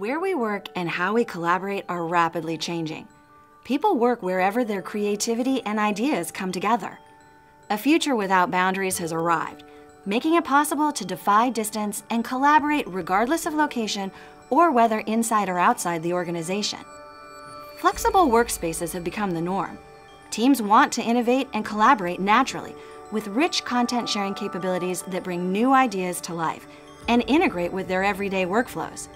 Where we work and how we collaborate are rapidly changing. People work wherever their creativity and ideas come together. A future without boundaries has arrived, making it possible to defy distance and collaborate regardless of location or whether inside or outside the organization. Flexible workspaces have become the norm. Teams want to innovate and collaborate naturally with rich content sharing capabilities that bring new ideas to life and integrate with their everyday workflows.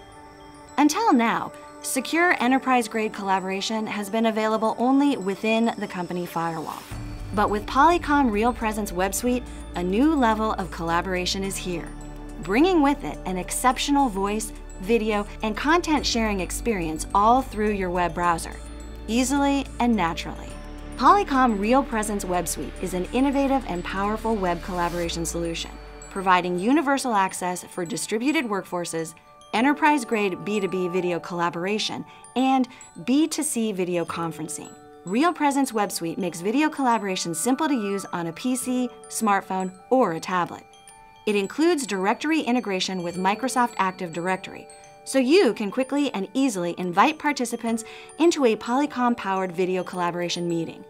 Until now, secure enterprise-grade collaboration has been available only within the company firewall. But with Polycom RealPresence Web Suite, a new level of collaboration is here, bringing with it an exceptional voice, video, and content sharing experience all through your web browser, easily and naturally. Polycom RealPresence Web Suite is an innovative and powerful web collaboration solution, providing universal access for distributed workforces, enterprise-grade B2B video collaboration, and B2C video conferencing. RealPresence Web Suite makes video collaboration simple to use on a PC, smartphone, or a tablet. It includes directory integration with Microsoft Active Directory, so you can quickly and easily invite participants into a Polycom-powered video collaboration meeting.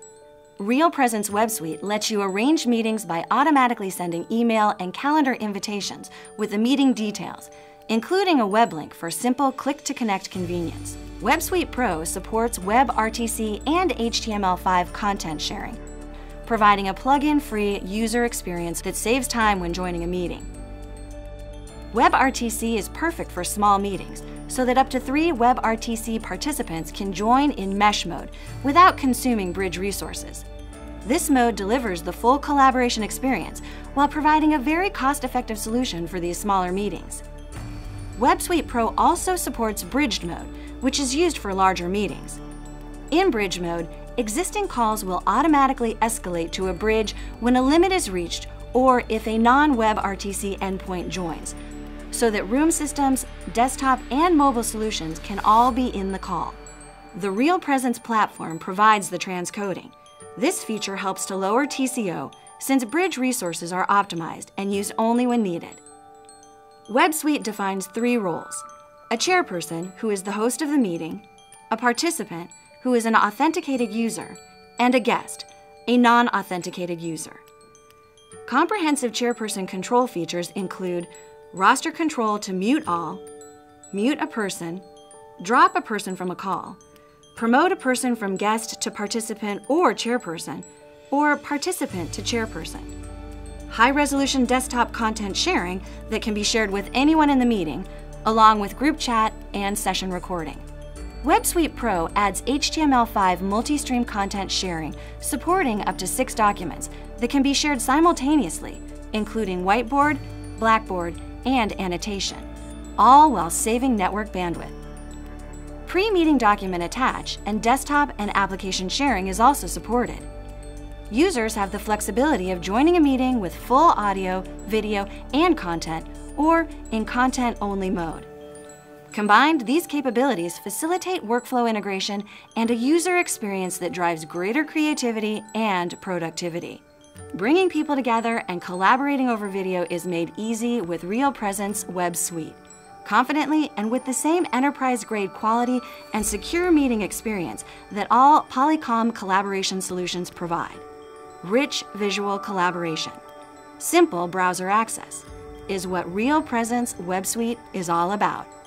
RealPresence Web Suite lets you arrange meetings by automatically sending email and calendar invitations with the meeting details, including a web link for simple click-to-connect convenience. Web Suite Pro supports WebRTC and HTML5 content sharing, providing a plugin-free user experience that saves time when joining a meeting. WebRTC is perfect for small meetings, so that up to 3 WebRTC participants can join in mesh mode without consuming bridge resources. This mode delivers the full collaboration experience while providing a very cost-effective solution for these smaller meetings. Web Suite Pro also supports bridged mode, which is used for larger meetings. In bridge mode, existing calls will automatically escalate to a bridge when a limit is reached or if a non-WebRTC endpoint joins, so that room systems, desktop, and mobile solutions can all be in the call. The RealPresence platform provides the transcoding. This feature helps to lower TCO, since bridge resources are optimized and used only when needed. Web Suite defines 3 roles: a chairperson, who is the host of the meeting, a participant, who is an authenticated user, and a guest, a non-authenticated user. Comprehensive chairperson control features include roster control to mute all, mute a person, drop a person from a call, promote a person from guest to participant or chairperson, or participant to chairperson, high-resolution desktop content sharing that can be shared with anyone in the meeting, along with group chat and session recording. Web Suite Pro adds HTML5 multi-stream content sharing, supporting up to 6 documents that can be shared simultaneously, including whiteboard, Blackboard, and annotation, all while saving network bandwidth. Pre-meeting document attach and desktop and application sharing is also supported. Users have the flexibility of joining a meeting with full audio, video, and content, or in content-only mode. Combined, these capabilities facilitate workflow integration and a user experience that drives greater creativity and productivity. Bringing people together and collaborating over video is made easy with RealPresence Web Suite. Confidently and with the same enterprise-grade quality and secure meeting experience that all Polycom collaboration solutions provide. Rich visual collaboration, simple browser access is what RealPresence Web Suite is all about.